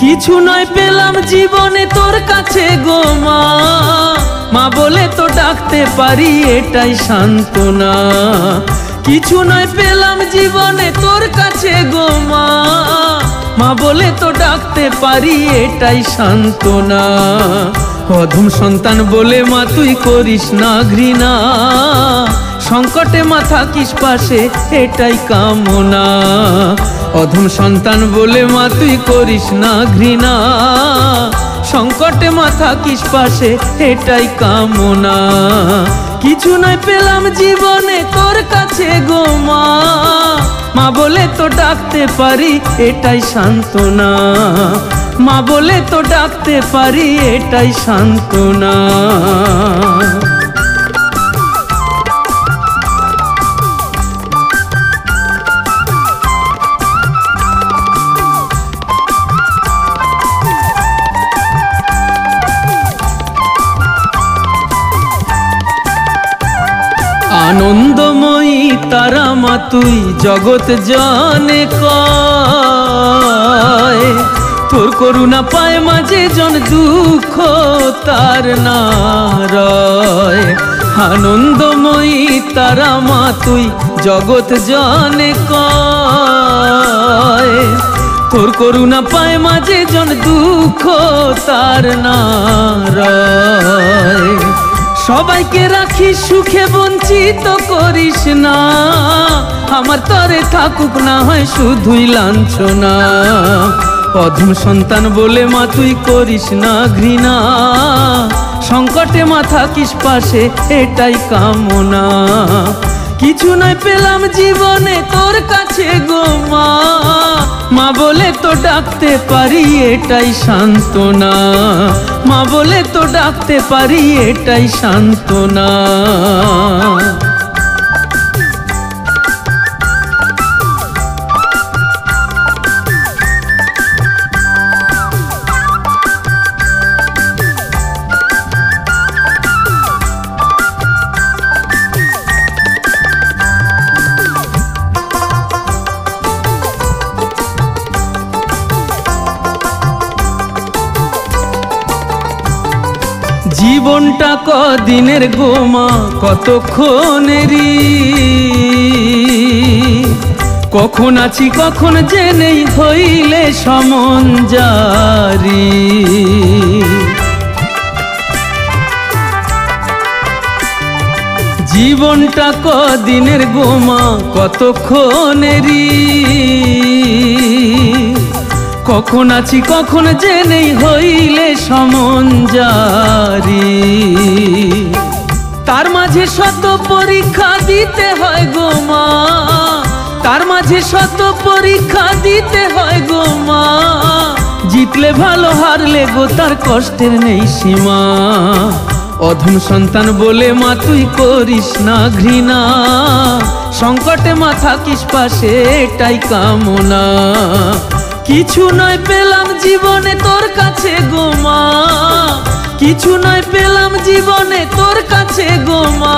किछु नय पेलाम जीवने तोर काछे गो मा मा बोले तो डाकते पारी एटाई शान्तना। किछु नय पेलाम जीवने तोर काछे गो मा मा बोले तो डाकते पारी एटाई शान्तना। अधम सन्तान बोले मा तुई करिस ना घृणा, संकटे मा थाकिस पाशे एटाई कामना। अधम सन्तान बोले मा तुई करिस ना घृणा, संकटे मा थाकिस पाशे एटाई कामना। किछु नय पेलाम जीवने तोर काछे गो मा मा बोले तो डाकते पारी एटाई सान्त्वना, मा बोले तो डाकते पारी एटाई सान्त्वना। आनंदमयी तारा मा तुई जगत जाने कय, तोर करुणा पाय माझे जन दुख तार ना रय। आनंदमयी तारा मा तुई जगत जाने कय, तोर करुणा पाय माझे जन दुख तार ना रय। सबाई के राखी सुखे वंचित तो करिस ना, आमार तरे थाकुक ना हय शुधुई लांछना। अधम सन्तान बोले मा तुई करिस ना घृणा, संकटे मा थाकिस पाशे एटाई कामना। किछु नय पेलाम जीवने तोर काछे गो मा मा बोले तो डाकते पारी एटाई सान्त्वना, मा बोले तो डाकते पारी एटाई सान्त्वना। जीवनटा कदिनेर गो मा कतक्षणेरी, कखन आछि कखन जेनेई हइले समन जारी। जीवनटा कदिनेर गो मा कतक्षणेरी, कखन आछि कखन जेनेई हइले समन जारी। तार माझे शत परीक्षा दीते हय गो मा, तार माझे शत परीक्षा दीते हय गो मा, जितले भालो हारले गो तार कष्टेर नेई सीमा। अधम सन्तान बोले मा तुई करिस ना घृणा, संकटे मा थाकिस पाशे एटाई कामना। किछु नय पेलाम जीवने तोर काछे गो मा, किछु नय पेलाम जीवने तोर काछे गो मा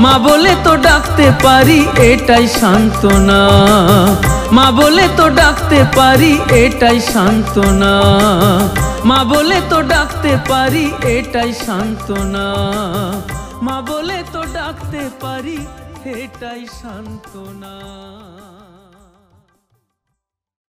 मा बोले तो डाकते पारी एटाई सान्त्वना, मा बोले तो डाकते पारी एटाई सान्त्वना, मा बोले तो डाकते पारी एटाई सान्त्वना, मा बोले तो डाकते पारी एटाई सान्त्वना।